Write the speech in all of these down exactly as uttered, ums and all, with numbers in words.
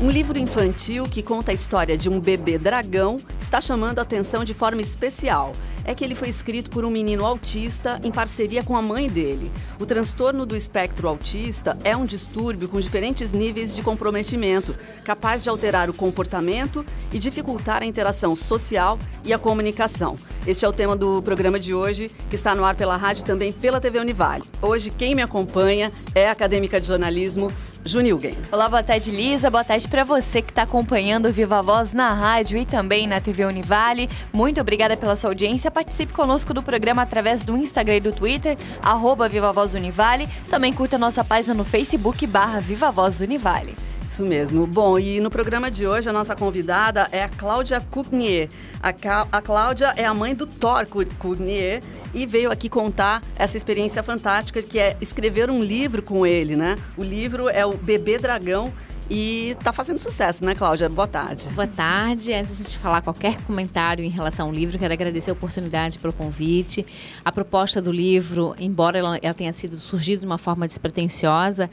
Um livro infantil que conta a história de um bebê dragão está chamando a atenção de forma especial. É que ele foi escrito por um menino autista em parceria com a mãe dele. O transtorno do espectro autista é um distúrbio com diferentes níveis de comprometimento, capaz de alterar o comportamento e dificultar a interação social e a comunicação. Este é o tema do programa de hoje, que está no ar pela rádio e também pela T V Univali. Hoje, quem me acompanha é a acadêmica de jornalismo, Junilgen. Olá, boa tarde, Lisa. Boa tarde para você que está acompanhando o Viva Voz na rádio e também na T V Univali. Muito obrigada pela sua audiência. Participe conosco do programa através do Instagram e do Twitter, arroba Viva Voz Univali. Também curta nossa página no Facebook, barra Viva Voz Univali. Isso mesmo. Bom, e no programa de hoje a nossa convidada é a Cláudia Kugnier. A, a Cláudia é a mãe do Thor Kugnier e veio aqui contar essa experiência fantástica que é escrever um livro com ele, né? O livro é o Bebê Dragão. E tá fazendo sucesso, né, Cláudia? Boa tarde. Boa tarde. Antes de a gente falar qualquer comentário em relação ao livro, quero agradecer a oportunidade pelo convite. A proposta do livro, embora ela, ela tenha sido surgido de uma forma despretensiosa,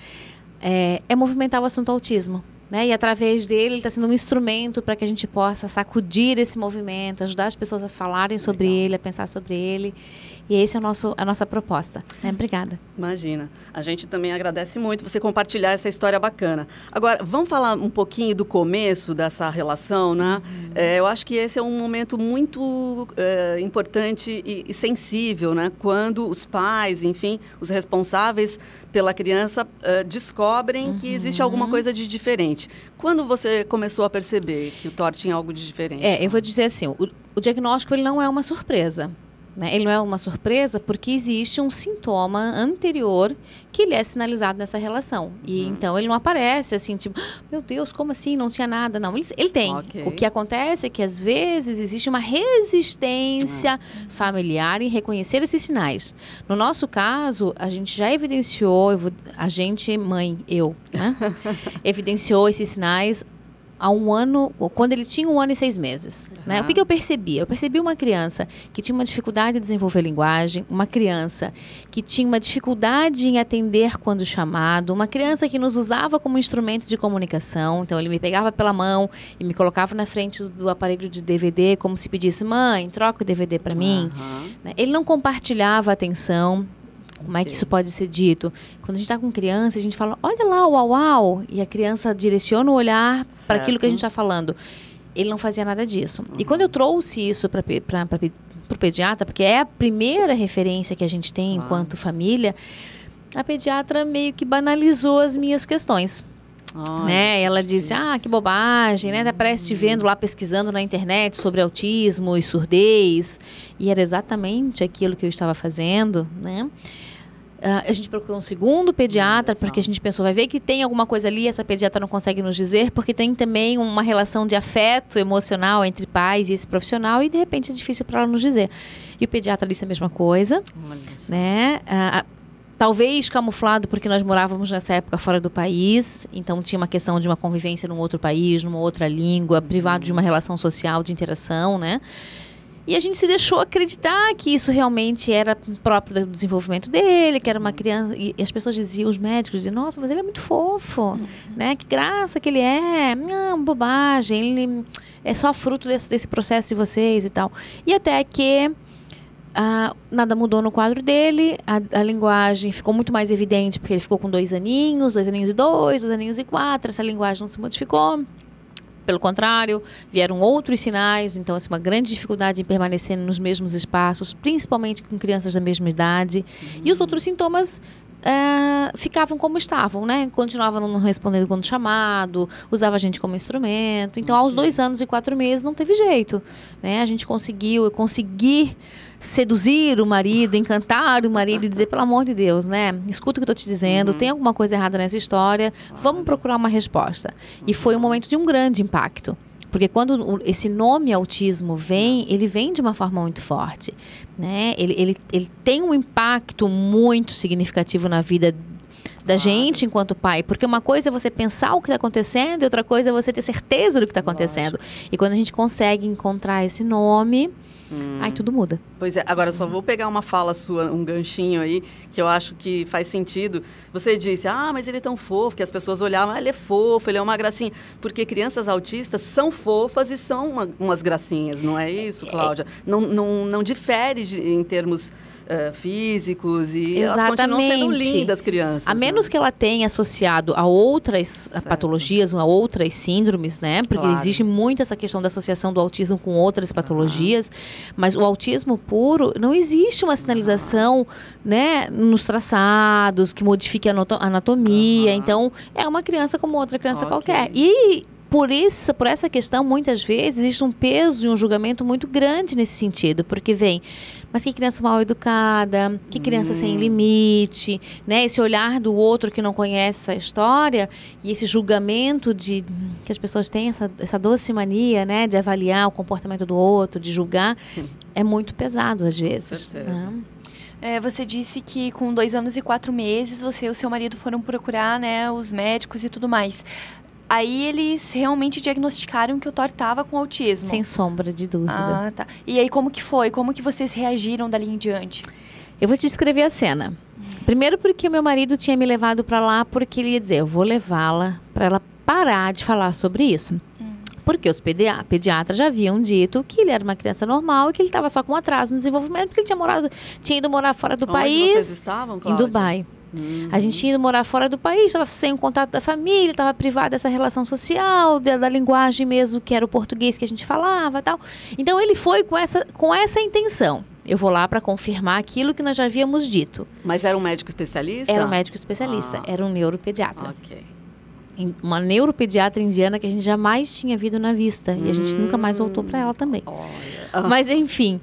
é, é movimentar o assunto autismo. Né? E através dele, ele está sendo um instrumento para que a gente possa sacudir esse movimento, ajudar as pessoas a falarem sobre Legal. ele, a pensar sobre ele. E essa é o nosso, a nossa proposta. Né? Obrigada. Imagina. A gente também agradece muito você compartilhar essa história bacana. Agora, vamos falar um pouquinho do começo dessa relação, né? Uhum. É, eu acho que esse é um momento muito é, importante e, e sensível, né? Quando os pais, enfim, os responsáveis pela criança é, descobrem uhum. que existe alguma coisa de diferente. Quando você começou a perceber que o Thor tinha algo de diferente? É, eu vou dizer assim, o, o diagnóstico ele não é uma surpresa. Né? Ele não é uma surpresa porque existe um sintoma anterior que ele é sinalizado nessa relação. E uhum. então ele não aparece assim, tipo, meu Deus, como assim? Não tinha nada. Não, ele, ele tem. Okay. O que acontece é que às vezes existe uma resistência uhum. familiar em reconhecer esses sinais. No nosso caso, a gente já evidenciou, eu vou, a gente, mãe, eu, né? evidenciou esses sinais há um ano, quando ele tinha um ano e seis meses. Uhum. Né? O que, que eu percebi? Eu percebi uma criança que tinha uma dificuldade em desenvolver linguagem, uma criança que tinha uma dificuldade em atender quando chamado, uma criança que nos usava como instrumento de comunicação. Então, ele me pegava pela mão e me colocava na frente do aparelho de D V D, como se pedisse, mãe, troca o D V D para mim. Uhum. Né? Ele não compartilhava a atenção. Como é que isso pode ser dito? Quando a gente está com criança, a gente fala, olha lá, uau, uau. E a criança direciona o olhar para aquilo que a gente está falando. Ele não fazia nada disso. Uhum. E quando eu trouxe isso para o pediatra, porque é a primeira referência que a gente tem Uau. enquanto família, a pediatra meio que banalizou as minhas questões. Ai, né? Ela disse, ah, que bobagem, né? Tá parece te vendo lá pesquisando na internet sobre autismo e surdez. E era exatamente aquilo que eu estava fazendo, né? Uh, a gente procurou um segundo pediatra, porque a gente pensou, vai ver que tem alguma coisa ali, essa pediatra não consegue nos dizer, porque tem também uma relação de afeto emocional entre pais e esse profissional, e de repente é difícil para ela nos dizer. E o pediatra disse a mesma coisa, né? Uh, Talvez camuflado porque nós morávamos nessa época fora do país, então tinha uma questão de uma convivência num outro país, numa outra língua, uhum. privado de uma relação social, de interação, né? E a gente se deixou acreditar que isso realmente era próprio do desenvolvimento dele, que era uma criança... E as pessoas diziam, os médicos diziam, nossa, mas ele é muito fofo, uhum. né? Que graça que ele é, não, bobagem, ele é só fruto desse, desse processo de vocês e tal. E até que... Ah, nada mudou no quadro dele, a, a linguagem ficou muito mais evidente, porque ele ficou com dois aninhos, dois aninhos e dois, dois aninhos e quatro, essa linguagem não se modificou. Pelo contrário, vieram outros sinais, então assim, uma grande dificuldade em permanecer nos mesmos espaços, principalmente com crianças da mesma idade. Uhum. E os outros sintomas... Uh, ficavam como estavam, né? Continuavam não respondendo quando chamado, usava a gente como instrumento. Então, aos dois anos e quatro meses, não teve jeito, né? A gente conseguiu, eu consegui seduzir o marido, encantar o marido e dizer, pelo amor de Deus, né? Escuta o que eu tô te dizendo, uhum. tem alguma coisa errada nessa história, vamos procurar uma resposta. E foi um momento de um grande impacto. Porque quando esse nome autismo vem, ele vem de uma forma muito forte, né? Ele, ele, ele tem um impacto muito significativo na vida da gente enquanto pai, porque uma coisa é você pensar o que está acontecendo e outra coisa é você ter certeza do que está acontecendo. E quando a gente consegue encontrar esse nome... Hum. Aí tudo muda. Pois é, agora eu só vou pegar uma fala sua, um ganchinho aí, que eu acho que faz sentido. Você disse, ah, mas ele é tão fofo, que as pessoas olhavam, ah, ele é fofo, ele é uma gracinha. Porque crianças autistas são fofas e são uma, umas gracinhas, não é isso, Cláudia? Não, não, não difere de, em termos uh, físicos e Exatamente. Elas continuam sendo lindas crianças. A menos né? que ela tenha associado a outras a patologias, a outras síndromes, né? Porque claro. Existe muito essa questão da associação do autismo com outras patologias. Ah. Mas o autismo puro, não existe uma sinalização, uhum. né, nos traçados, que modifique a anatomia. Uhum. Então, é uma criança como outra criança okay. qualquer. E... Por, isso, por essa questão, muitas vezes, existe um peso e um julgamento muito grande nesse sentido. Porque vem, mas que criança mal educada, que criança hum. sem limite, né? Esse olhar do outro que não conhece essa história e esse julgamento de que as pessoas têm essa, essa doce mania, né? De avaliar o comportamento do outro, de julgar, hum. é muito pesado às vezes. Com certeza. Né? É, você disse que com dois anos e quatro meses, você e o seu marido foram procurar, né, os médicos e tudo mais. Aí eles realmente diagnosticaram que o Thor estava com autismo. Sem sombra de dúvida. Ah, tá. E aí como que foi? Como que vocês reagiram dali em diante? Eu vou te descrever a cena. Primeiro porque meu marido tinha me levado para lá porque ele ia dizer, eu vou levá-la para ela parar de falar sobre isso. Hum. Porque os pediatras já haviam dito que ele era uma criança normal e que ele estava só com atraso no desenvolvimento porque ele tinha morado, tinha ido morar fora do Onde país. Vocês estavam, Cláudia? Em Dubai. Uhum. A gente indo morar fora do país, estava sem o contato da família, estava privada dessa relação social, da, da linguagem mesmo, que era o português que a gente falava e tal. Então ele foi com essa, com essa intenção. Eu vou lá para confirmar aquilo que nós já havíamos dito. Mas era um médico especialista? Era um médico especialista, ah. era um neuropediatra. Ok. Uma neuropediatra indiana que a gente jamais tinha visto na vista. Hum. E a gente nunca mais voltou para ela também. Olha. Mas enfim...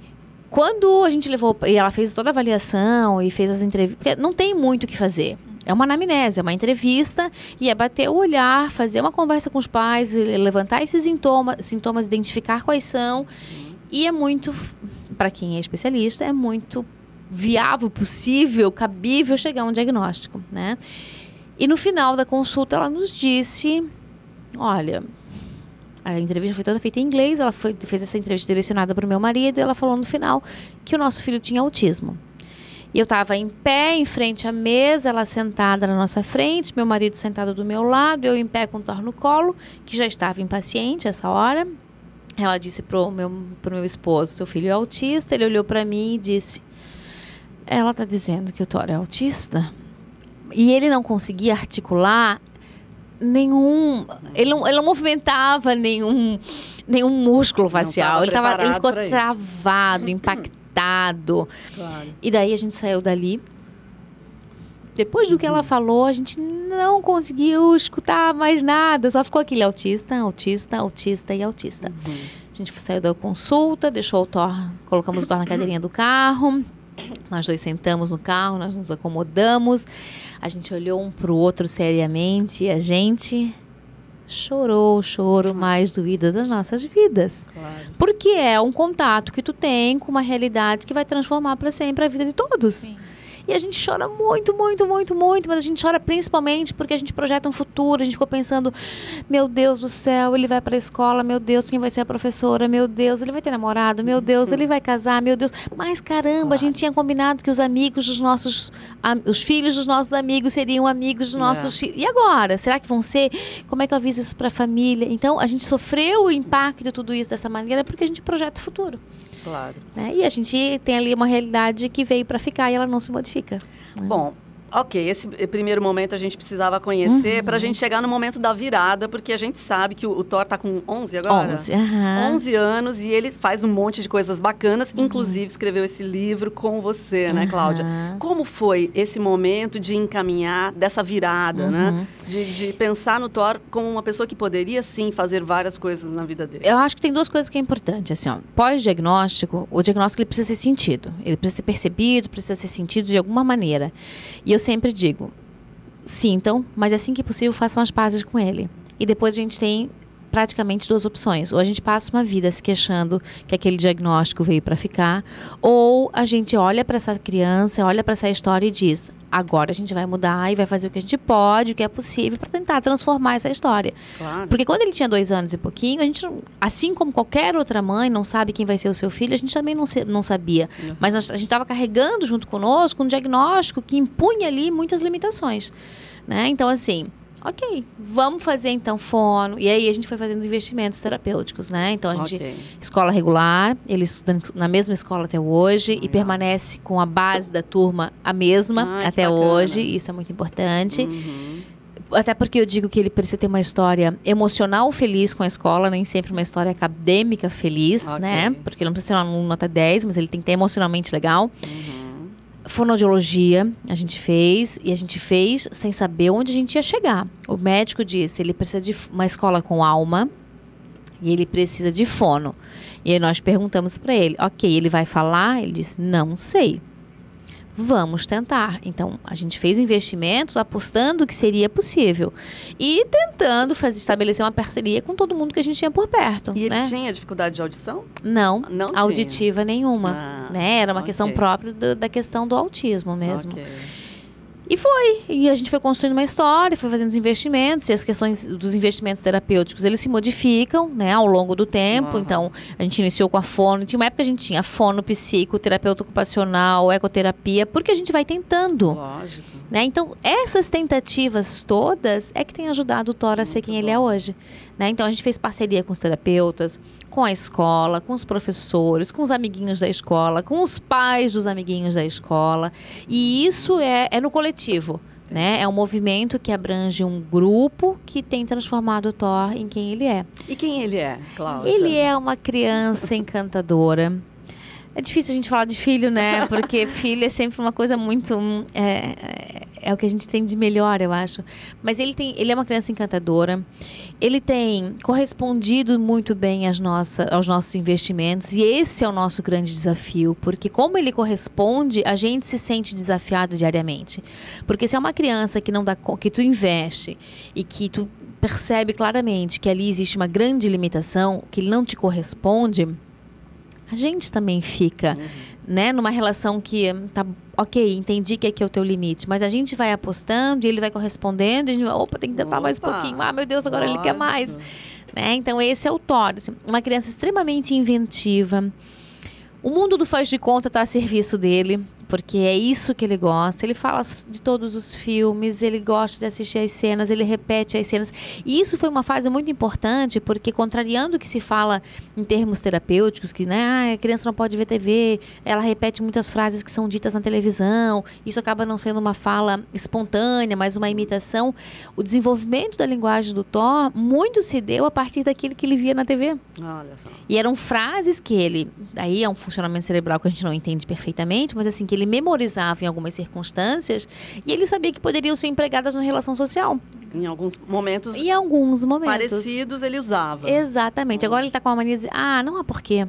Quando a gente levou, e ela fez toda a avaliação e fez as entrevistas, porque não tem muito o que fazer. É uma anamnese, é uma entrevista, e é bater o olhar, fazer uma conversa com os pais, levantar esses sintomas, sintomas identificar quais são. E é muito, para quem é especialista, é muito viável, possível, cabível chegar a um diagnóstico, né? E no final da consulta ela nos disse, olha... A entrevista foi toda feita em inglês, ela foi, fez essa entrevista direcionada para o meu marido e ela falou no final que o nosso filho tinha autismo. E eu estava em pé, em frente à mesa, ela sentada na nossa frente, meu marido sentado do meu lado, eu em pé com o Thor no colo, que já estava impaciente essa hora. Ela disse para o meu, pro meu esposo, seu filho é autista, ele olhou para mim e disse, ela está dizendo que o Thor é autista? E ele não conseguia articular... Nenhum, ele não, ele não movimentava nenhum, nenhum músculo facial, ele, tava, ele ficou travado, impactado. Claro. E daí a gente saiu dali. Depois do que ela falou, a gente não conseguiu escutar mais nada, só ficou aquele autista, autista, autista e autista. Uhum. A gente saiu da consulta, deixou o Thor, colocamos o Thor na cadeirinha do carro. Nós dois sentamos no carro, nós nos acomodamos, a gente olhou um para o outro seriamente e a gente chorou o choro mais doída das nossas vidas. Claro. Porque é um contato que tu tem com uma realidade que vai transformar para sempre a vida de todos. Sim. E a gente chora muito, muito, muito, muito, mas a gente chora principalmente porque a gente projeta um futuro, a gente ficou pensando, meu Deus do céu, ele vai para a escola, meu Deus, quem vai ser a professora, meu Deus, ele vai ter namorado, meu Deus, ele vai casar, meu Deus. Mas caramba, claro. A gente tinha combinado que os amigos dos nossos, a, os filhos dos nossos amigos seriam amigos dos nossos é. filhos. E agora? Será que vão ser? Como é que eu aviso isso para a família? Então, a gente sofreu o impacto de tudo isso dessa maneira porque a gente projeta o futuro. Claro. Né? E a gente tem ali uma realidade que veio para ficar e ela não se modifica. Né? Bom, ok, esse primeiro momento a gente precisava conhecer uhum. para a gente chegar no momento da virada, porque a gente sabe que o, o Thor está com onze agora? onze, uhum. onze anos e ele faz um monte de coisas bacanas, uhum. inclusive escreveu esse livro com você, né, Cláudia? Uhum. Como foi esse momento de encaminhar dessa virada, uhum. né? De, de pensar no Thor como uma pessoa que poderia, sim, fazer várias coisas na vida dele. Eu acho que tem duas coisas que é importante, assim, ó. Pós-diagnóstico, o diagnóstico ele precisa ser sentido. Ele precisa ser percebido, precisa ser sentido de alguma maneira. E eu sempre digo, sintam, mas assim que possível façam as pazes com ele. E depois a gente tem praticamente duas opções. Ou a gente passa uma vida se queixando que aquele diagnóstico veio para ficar, ou a gente olha para essa criança, olha para essa história e diz: agora a gente vai mudar e vai fazer o que a gente pode, o que é possível, para tentar transformar essa história. Claro. Porque quando ele tinha dois anos e pouquinho, a gente, assim como qualquer outra mãe não sabe quem vai ser o seu filho, a gente também não, se, não sabia. Uhum. Mas a gente estava carregando junto conosco um diagnóstico que impunha ali muitas limitações. Né? Então, assim, ok, vamos fazer então fono. E aí a gente foi fazendo investimentos terapêuticos, né? Então a gente, okay. escola regular, ele estudando na mesma escola até hoje. Legal. E permanece com a base da turma a mesma ah, até hoje. Isso é muito importante. Uhum. Até porque eu digo que ele precisa ter uma história emocional feliz com a escola, nem sempre uma história acadêmica feliz, okay. né? Porque não precisa ser um aluno nota dez, mas ele tem que ter emocionalmente legal. Uhum. Fonoaudiologia a gente fez, e a gente fez sem saber onde a gente ia chegar. O médico disse, ele precisa de uma escola com alma e ele precisa de fono. E aí nós perguntamos para ele, ok, ele vai falar? Ele disse, não sei. Vamos tentar. Então, a gente fez investimentos apostando que seria possível. E tentando fazer, estabelecer uma parceria com todo mundo que a gente tinha por perto. E né? ele tinha dificuldade de audição? Não, não auditiva tinha. nenhuma. Ah, né? Era uma okay. questão própria do, da questão do autismo mesmo. Okay. E foi. E a gente foi construindo uma história, foi fazendo os investimentos. E as questões dos investimentos terapêuticos, eles se modificam, né, ao longo do tempo. Uhum. Então, a gente iniciou com a fono. Tinha uma época que a gente tinha fono, psico, terapeuta ocupacional, ecoterapia. Porque a gente vai tentando. Lógico. Né? Então, essas tentativas todas é que tem ajudado o Thor a ser quem bom. ele é hoje. Né? Então, a gente fez parceria com os terapeutas, com a escola, com os professores, com os amiguinhos da escola, com os pais dos amiguinhos da escola. E isso é, é no coletivo. Né? É um movimento que abrange um grupo que tem transformado o Thor em quem ele é. E quem ele é, Cláudia? Ele é uma criança encantadora. É difícil a gente falar de filho, né? Porque filho é sempre uma coisa muito... É, é o que a gente tem de melhor, eu acho. Mas ele, tem, ele é uma criança encantadora. Ele tem correspondido muito bem às nossa, aos nossos investimentos. E esse é o nosso grande desafio. Porque como ele corresponde, a gente se sente desafiado diariamente. Porque se é uma criança que, não dá, que tu investe e que tu percebe claramente que ali existe uma grande limitação, que ele não te corresponde... A gente também fica, uhum. né, numa relação que tá, ok, entendi que aqui é o teu limite, mas a gente vai apostando e ele vai correspondendo, e a gente vai, opa, tem que tentar opa, mais um pouquinho, ah, meu Deus, agora lógico. ele quer mais. Né? Então esse é o Thor, uma criança extremamente inventiva. O mundo do faz de conta está a serviço dele, porque é isso que ele gosta. Ele fala de todos os filmes, ele gosta de assistir as cenas, ele repete as cenas. E isso foi uma fase muito importante, porque contrariando o que se fala em termos terapêuticos, que né, a criança não pode ver T V, ela repete muitas frases que são ditas na televisão, isso acaba não sendo uma fala espontânea, mas uma imitação. O desenvolvimento da linguagem do Thor muito se deu a partir daquilo que ele via na T V. Olha só. E eram frases que ele... Aí é um funcionamento cerebral que a gente não entende perfeitamente, mas assim, que ele Ele memorizava em algumas circunstâncias e ele sabia que poderiam ser empregadas na relação social. Em alguns momentos, em alguns momentos. parecidos ele usava. Exatamente. Hum. Agora ele está com a mania de dizer, ah, não há porquê.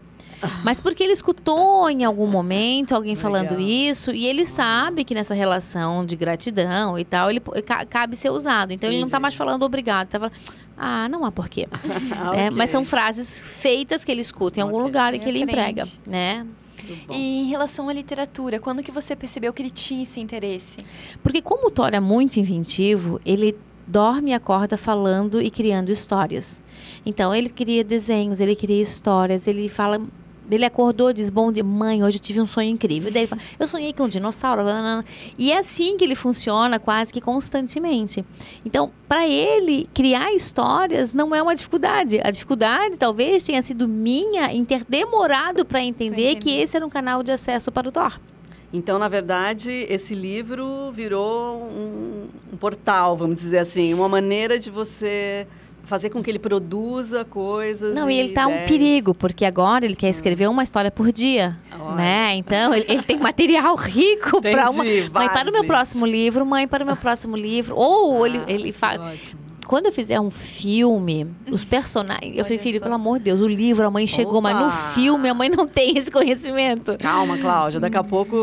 Mas porque ele escutou em algum momento alguém falando Legal. isso, e ele sabe que nessa relação de gratidão e tal, ele cabe ser usado. Então Entendi. ele não está mais falando obrigado, está falando, ah, não há porquê. okay. é, mas são frases feitas que ele escuta em algum okay. lugar e que ele Minha emprega, frente. né? E em relação à literatura, quando que você percebeu que ele tinha esse interesse? Porque como o Thor é muito inventivo, ele dorme e acorda falando e criando histórias. Então ele cria desenhos, ele cria histórias, ele fala... Ele acordou e diz, bom dia, mãe, hoje eu tive um sonho incrível. Daí ele fala, eu sonhei com um dinossauro. E é assim que ele funciona quase que constantemente. Então, para ele, criar histórias não é uma dificuldade. A dificuldade talvez tenha sido minha em ter demorado para entender que esse era um canal de acesso para o Thor. Então, na verdade, esse livro virou um, um portal, vamos dizer assim, uma maneira de você... fazer com que ele produza coisas. Não, e ele tá ideias. um perigo, porque agora ele quer escrever uma história por dia. Olha. Né? Então, ele, ele tem material rico para uma... Mãe, para o meu próximo livro, mãe, para o meu próximo livro. Ou ah, ele, ele fala... Ótimo. quando eu fizer um filme, os personagens... Eu falei, filho, pelo amor de Deus, o livro, a mãe chegou, opa, mas no filme a mãe não tem esse conhecimento. Calma, Cláudia, daqui a pouco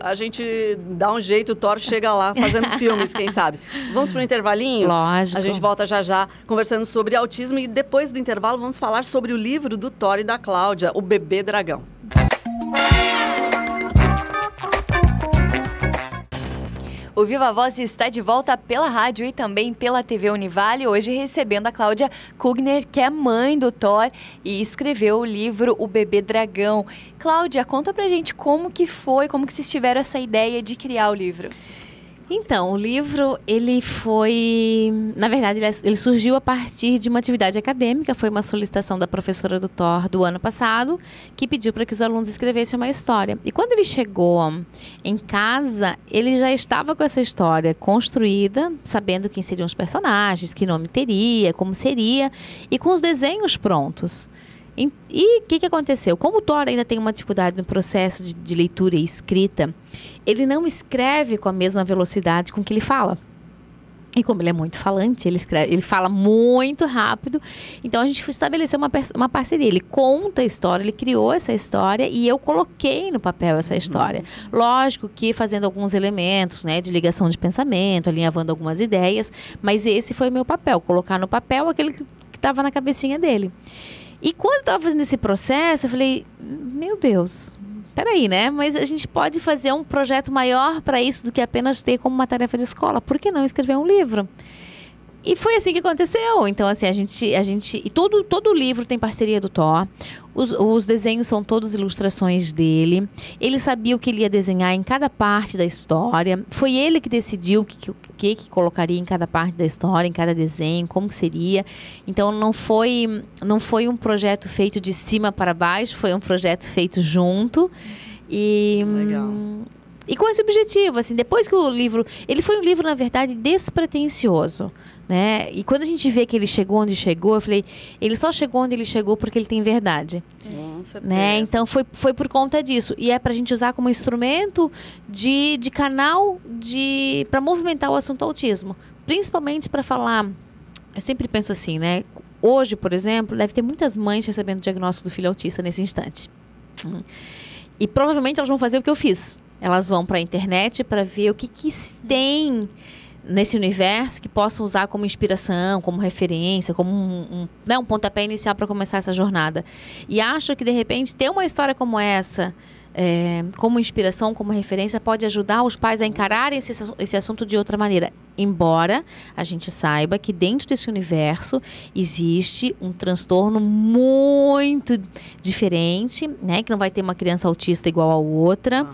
a gente dá um jeito, o Thor chega lá fazendo filmes, quem sabe. Vamos para um intervalinho? Lógico. A gente volta já já conversando sobre autismo e depois do intervalo vamos falar sobre o livro do Thor e da Cláudia, O Bebê Dragão. O Viva Voz está de volta pela rádio e também pela T V Univali, hoje recebendo a Cláudia Kugnier, que é mãe do Thor e escreveu o livro O Bebê Dragão. Cláudia, conta pra gente como que foi, como que vocês tiveram essa ideia de criar o livro. Então, o livro, ele foi... Na verdade, ele surgiu a partir de uma atividade acadêmica. Foi uma solicitação da professora do Thor do ano passado, que pediu para que os alunos escrevessem uma história. E quando ele chegou em casa, ele já estava com essa história construída, sabendo quem seriam os personagens, que nome teria, como seria, e com os desenhos prontos. E o que, que aconteceu? Como o Thor ainda tem uma dificuldade no processo de, de leitura e escrita, ele não escreve com a mesma velocidade com que ele fala. E como ele é muito falante, ele, escreve, ele fala muito rápido. Então a gente estabeleceu uma, uma parceria. Ele conta a história, ele criou essa história e eu coloquei no papel essa história. Lógico que fazendo alguns elementos, né, de ligação de pensamento, alinhavando algumas ideias. Mas esse foi o meu papel, colocar no papel aquele que estava na cabecinha dele. E quando eu estava fazendo esse processo, eu falei, meu Deus, peraí, né? Mas a gente pode fazer um projeto maior para isso do que apenas ter como uma tarefa de escola. Por que não escrever um livro? E foi assim que aconteceu. Então, assim, a gente... A gente e todo, todo livro tem parceria do Thor. Os, os desenhos são todos ilustrações dele. Ele sabia o que ele ia desenhar em cada parte da história. Foi ele que decidiu o que, que, que colocaria em cada parte da história, em cada desenho, como seria. Então, não foi, não foi um projeto feito de cima para baixo. Foi um projeto feito junto. E... Legal. E com esse objetivo, assim, depois que o livro... Ele foi um livro, na verdade, despretensioso, né? E quando a gente vê que ele chegou onde chegou, eu falei... Ele só chegou onde ele chegou porque ele tem verdade. Com certeza. Né? Então, foi, foi por conta disso. E é pra gente usar como instrumento de, de canal de, pra movimentar o assunto autismo. Principalmente pra falar... Eu sempre penso assim, né? Hoje, por exemplo, deve ter muitas mães recebendo o diagnóstico do filho autista nesse instante. E provavelmente elas vão fazer o que eu fiz. Elas vão para a internet para ver o que, que se tem nesse universo que possam usar como inspiração, como referência, como um, um, né, um pontapé inicial para começar essa jornada. E acho que, de repente, ter uma história como essa, é, como inspiração, como referência, pode ajudar os pais a encararem esse, esse assunto de outra maneira. Embora a gente saiba que dentro desse universo existe um transtorno muito diferente, né? Que não vai ter uma criança autista igual a outra. Uhum.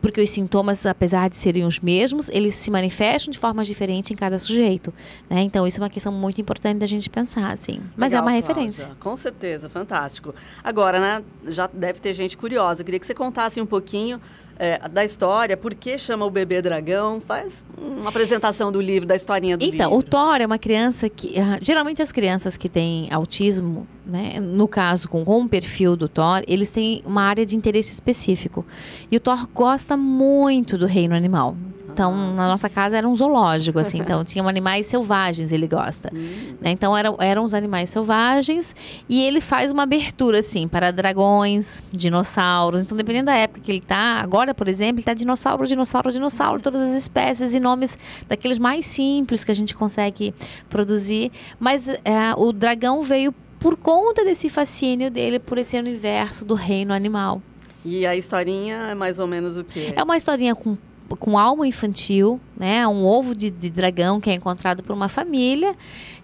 Porque os sintomas, apesar de serem os mesmos, eles se manifestam de formas diferentes em cada sujeito, né? Então, isso é uma questão muito importante da gente pensar, assim. Mas legal, é uma referência. Cláudia. Com certeza, fantástico. Agora, né, já deve ter gente curiosa. Eu queria que você contasse um pouquinho é, da história, por que chama o Bebê Dragão. Faz uma apresentação do livro, da historinha do então, livro. Então, o Thor é uma criança que... Geralmente, as crianças que têm autismo, né, no caso, com, com o perfil do Thor, eles têm uma área de interesse específico. E o Thor gosta muito do reino animal. Então, na nossa casa era um zoológico, assim. Então, tinham animais selvagens, ele gosta. Hum. Né? Então, eram, eram os animais selvagens. E ele faz uma abertura, assim, para dragões, dinossauros. Então, dependendo da época que ele tá, agora, por exemplo, ele tá dinossauro, dinossauro, dinossauro. Todas as espécies e nomes daqueles mais simples que a gente consegue produzir. Mas é, o dragão veio por conta desse fascínio dele por esse universo do reino animal. E a historinha é mais ou menos o quê? É uma historinha com... com alma infantil, né? Um ovo de, de dragão que é encontrado por uma família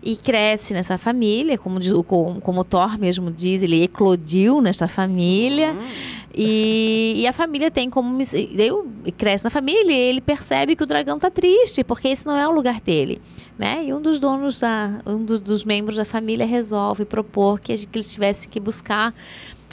e cresce nessa família, como, diz, como, como o Thor mesmo diz, ele eclodiu nessa família. Uhum. E, e a família tem como... Ele cresce na família e ele percebe que o dragão está triste, porque esse não é o lugar dele, né? E um dos donos, da, um dos, dos membros da família resolve propor que, que eles tivessem que buscar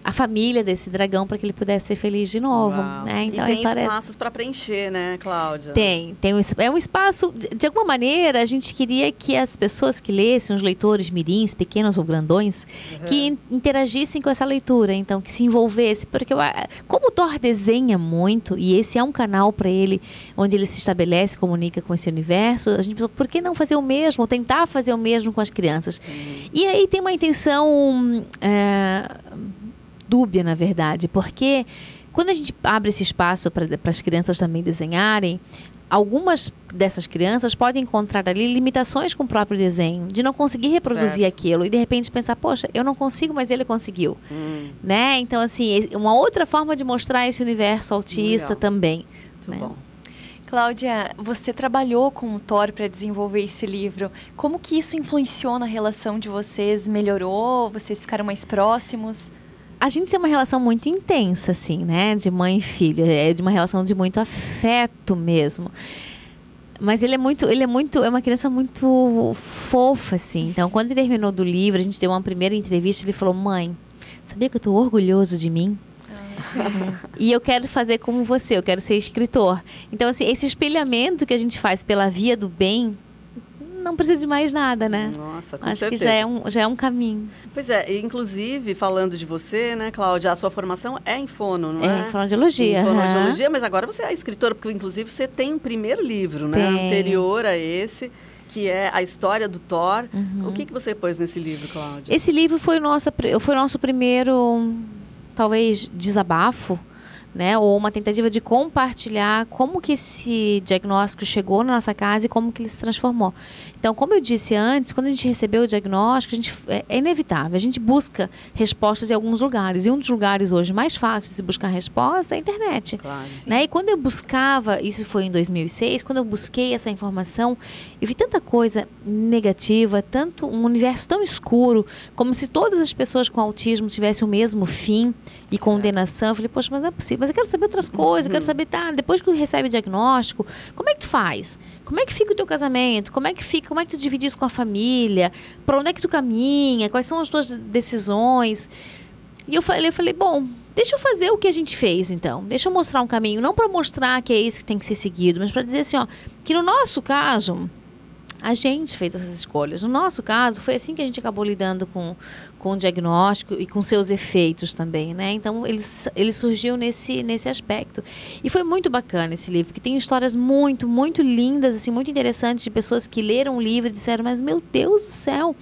a família desse dragão para que ele pudesse ser feliz de novo. Né? Então, e tem história... espaços para preencher, né, Cláudia? Tem, tem um, é um espaço, de, de alguma maneira a gente queria que as pessoas que lessem, os leitores mirins, pequenos ou grandões, uhum. que interagissem com essa leitura, então que se envolvesse, porque eu, como o Thor desenha muito e esse é um canal para ele, onde ele se estabelece, comunica com esse universo, a gente pensou, por que não fazer o mesmo, tentar fazer o mesmo com as crianças? Uhum. E aí tem uma intenção é, dúbia, na verdade, porque quando a gente abre esse espaço para as crianças também desenharem, algumas dessas crianças podem encontrar ali limitações com o próprio desenho, de não conseguir reproduzir certo. Aquilo e de repente pensar, poxa, eu não consigo, mas ele conseguiu. Hum. Né? Então, assim, uma outra forma de mostrar esse universo autista legal. Também. Muito né? bom. Cláudia, você trabalhou com o Thor para desenvolver esse livro. Como que isso influenciou na relação de vocês? Melhorou? Vocês ficaram mais próximos? A gente tem uma relação muito intensa, assim, né? De mãe e filho. É de uma relação de muito afeto mesmo. Mas ele é muito, ele é muito, é uma criança muito fofa, assim. Então, quando ele terminou do livro, a gente deu uma primeira entrevista, ele falou, mãe, sabia que eu estou orgulhoso de mim? E eu quero fazer como você, eu quero ser escritor. Então, assim, esse espelhamento que a gente faz pela via do bem, não precisa de mais nada, né? Nossa, com Acho certeza. Que já é, um, já é um caminho. Pois é, e inclusive, falando de você, né, Cláudia, a sua formação é em fono, não é? É, em fonoaudiologia. Em fonoaudiologia, uhum. mas agora você é escritora, porque inclusive você tem um primeiro livro, né? Tem. Anterior a esse... que é A História do Thor. Uhum. O que, que você pôs nesse livro, Cláudia? Esse livro foi o nosso, foi o nosso primeiro, talvez, desabafo, né? Ou uma tentativa de compartilhar como que esse diagnóstico chegou na nossa casa e como que ele se transformou. Então, como eu disse antes, quando a gente recebeu o diagnóstico, a gente, é inevitável, a gente busca respostas em alguns lugares. E um dos lugares hoje mais fáceis de buscar resposta é a internet. Claro, né? E quando eu buscava, isso foi em dois mil e seis, quando eu busquei essa informação, eu vi tanta coisa negativa, tanto um universo tão escuro, como se todas as pessoas com autismo tivessem o mesmo fim e certo. Condenação. Eu falei, poxa, mas não é possível. Mas eu quero saber outras coisas, eu quero saber, tá, depois que recebe o diagnóstico, como é que tu faz? Como é que fica o teu casamento? Como é que fica, como é que tu divide isso com a família? Para onde é que tu caminha? Quais são as tuas decisões? E eu falei, eu falei, bom, deixa eu fazer o que a gente fez, então. Deixa eu mostrar um caminho, não para mostrar que é esse que tem que ser seguido, mas para dizer assim, ó, que no nosso caso... a gente fez essas escolhas. No nosso caso, foi assim que a gente acabou lidando com, com o diagnóstico e com seus efeitos também, né? Então, ele, ele surgiu nesse, nesse aspecto. E foi muito bacana esse livro, porque tem histórias muito, muito lindas, assim, muito interessantes de pessoas que leram o livro e disseram, mas, meu Deus do céu,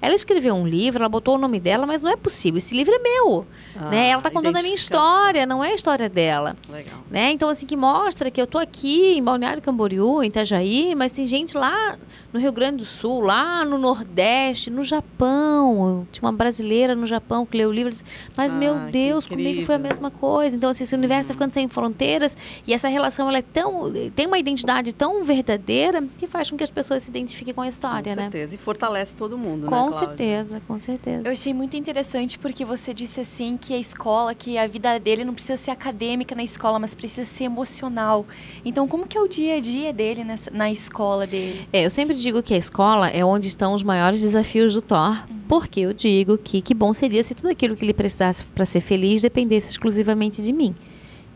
ela escreveu um livro, ela botou o nome dela, mas não é possível, esse livro é meu. Ah, né? Ela está contando a minha história, não é a história dela. Legal. Né? Então, assim, que mostra que eu estou aqui em Balneário Camboriú, em Itajaí, mas tem gente lá... no Rio Grande do Sul, lá no Nordeste, no Japão. Tinha uma brasileira no Japão que leu o livro. Mas, ah, meu Deus, comigo foi a mesma coisa. Então, assim, esse universo está ficando sem fronteiras. E essa relação, ela é tão... tem uma identidade tão verdadeira que faz com que as pessoas se identifiquem com a história, né? Com certeza. Né? E fortalece todo mundo, com né, Com certeza, com certeza. Eu achei muito interessante porque você disse, assim, que a escola, que a vida dele não precisa ser acadêmica na escola, mas precisa ser emocional. Então, como que é o dia a dia dele nessa, na escola dele? É, eu sempre digo que a escola é onde estão os maiores desafios do Thor, porque eu digo que que bom seria se tudo aquilo que ele precisasse para ser feliz dependesse exclusivamente de mim.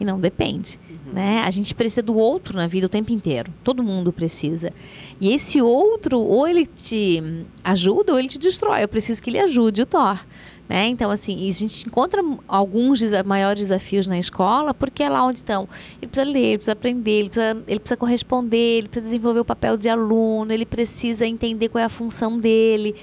E não depende, uhum. né? A gente precisa do outro na vida o tempo inteiro. Todo mundo precisa. E esse outro, ou ele te ajuda ou ele te destrói. Eu preciso que ele ajude o Thor. Né? Então, assim, a gente encontra alguns desa- maiores desafios na escola, porque é lá onde estão. Ele precisa ler, ele precisa aprender, ele precisa, ele precisa corresponder, ele precisa desenvolver o papel de aluno, ele precisa entender qual é a função dele.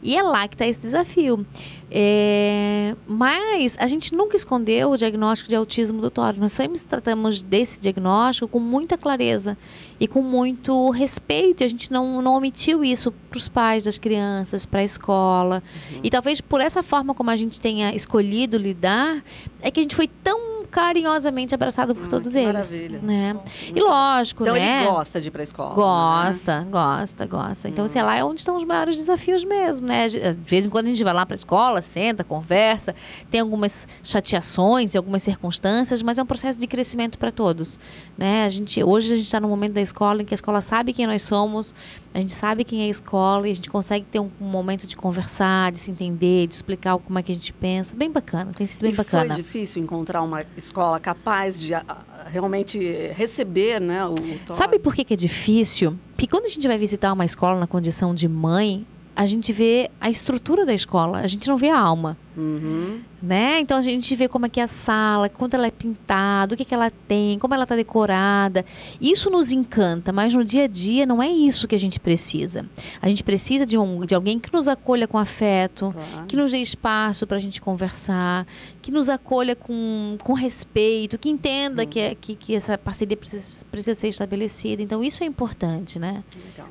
E é lá que está esse desafio. É... mas a gente nunca escondeu o diagnóstico de autismo do Thor. Nós sempre tratamos desse diagnóstico com muita clareza e com muito respeito. E a gente não, não omitiu isso para os pais das crianças, para a escola. Uhum. E talvez por essa forma como a gente tenha escolhido lidar, é que a gente foi tão carinhosamente abraçado por hum, todos eles. Maravilha. Né? Bom, e lógico, então, né? Então ele gosta de ir pra escola. Gosta, né? gosta, gosta. Então, hum. sei lá, é onde estão os maiores desafios mesmo, né? De vez em quando a gente vai lá pra escola, senta, conversa, tem algumas chateações e algumas circunstâncias, mas é um processo de crescimento para todos, né? A gente, hoje a gente está no momento da escola em que a escola sabe quem nós somos, a gente sabe quem é a escola e a gente consegue ter um, um momento de conversar, de se entender, de explicar como é que a gente pensa. Bem bacana, tem sido bem e bacana. Foi difícil encontrar uma escola capaz de a, realmente receber, né, o Thor. Sabe por que que é difícil? Porque quando a gente vai visitar uma escola na condição de mãe, a gente vê a estrutura da escola, a gente não vê a alma. Uhum. Né? Então a gente vê como é que é a sala, quanto ela é pintada, o que, que ela tem, como ela está decorada. Isso nos encanta, mas no dia a dia não é isso que a gente precisa. A gente precisa de, um, de alguém que nos acolha com afeto, claro. Que nos dê espaço para a gente conversar, que nos acolha com, com respeito, que entenda uhum. que, é, que, que essa parceria precisa, precisa ser estabelecida. Então isso é importante, né? Legal.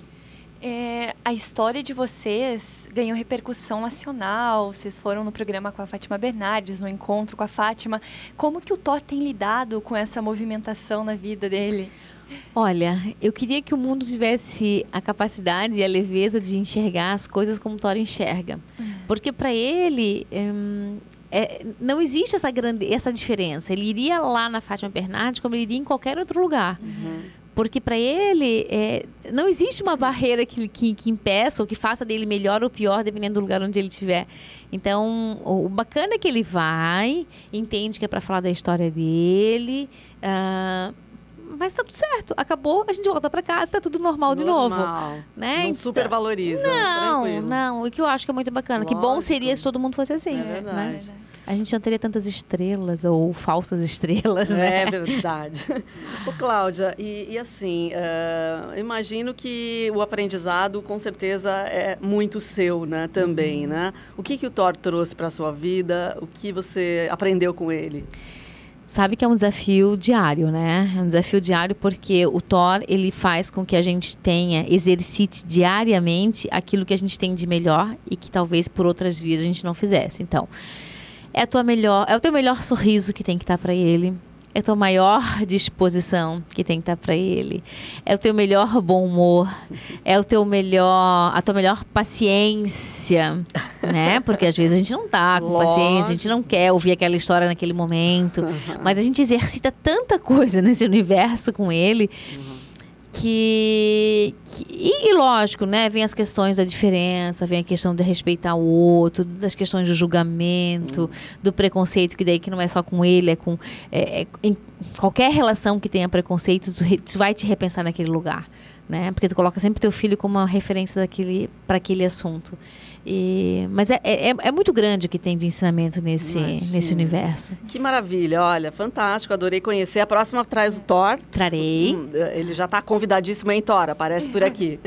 É, a história de vocês ganhou repercussão nacional, vocês foram no programa com a Fátima Bernardes, no encontro com a Fátima. Como que o Thor tem lidado com essa movimentação na vida dele? Olha, eu queria que o mundo tivesse a capacidade e a leveza de enxergar as coisas como o Thor enxerga. Porque para ele... Hum... É, não existe essa, grande, essa diferença. Ele iria lá na Fátima Bernardes como ele iria em qualquer outro lugar. Uhum. Porque para ele, é, não existe uma barreira que, que, que impeça ou que faça dele melhor ou pior, dependendo do lugar onde ele estiver. Então, o bacana é que ele vai, entende que é para falar da história dele... Uh, mas tá tudo certo, acabou, a gente volta para casa, tá tudo normal, normal. de novo. Né? Não supervaloriza. Não, tranquilo. não, o que eu acho que é muito bacana. Lógico. Que bom seria se todo mundo fosse assim. É verdade. Né? A gente não teria tantas estrelas ou falsas estrelas, né? É verdade. Ô, Cláudia, e, e assim, uh, imagino que o aprendizado com certeza é muito seu, né? Também, uhum. né? O que, que o Thor trouxe para sua vida? O que você aprendeu com ele? Sabe que é um desafio diário, né? É um desafio diário porque o Thor, ele faz com que a gente tenha, exercite diariamente aquilo que a gente tem de melhor e que talvez por outras vias a gente não fizesse. Então, é, a tua melhor, é o teu melhor sorriso que tem que estar para ele. É a tua maior disposição que tem que estar para ele. É o teu melhor bom humor. É o teu melhor, a tua melhor paciência, né? Porque às vezes a gente não tá com Lógico. paciência, a gente não quer ouvir aquela história naquele momento. Uhum. Mas a gente exercita tanta coisa nesse universo com ele. Uhum. Que, que, e lógico, né, vem as questões da diferença, vem a questão de respeitar o outro, das questões do julgamento, uhum. do preconceito, que daí que não é só com ele, é com é, é, em qualquer relação que tenha preconceito, tu, re, tu vai te repensar naquele lugar, né, porque tu coloca sempre teu filho como uma referência daquele, para aquele assunto. E, mas é, é, é muito grande o que tem de ensinamento nesse, nesse universo. Que maravilha, olha, fantástico, adorei conhecer. A próxima traz o Thor. Trarei. Hum, ele já está convidadíssimo, hein, Thor? Aparece por aqui.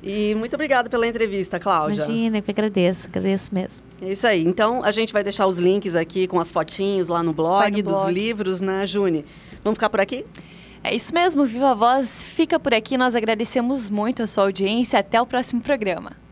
E muito obrigada pela entrevista, Cláudia. Imagina, eu que agradeço, agradeço mesmo. É isso aí, então a gente vai deixar os links aqui com as fotinhos lá no blog, no blog. dos livros, né, Juni? Vamos ficar por aqui? É isso mesmo, Viva Voz fica por aqui, nós agradecemos muito a sua audiência, até o próximo programa.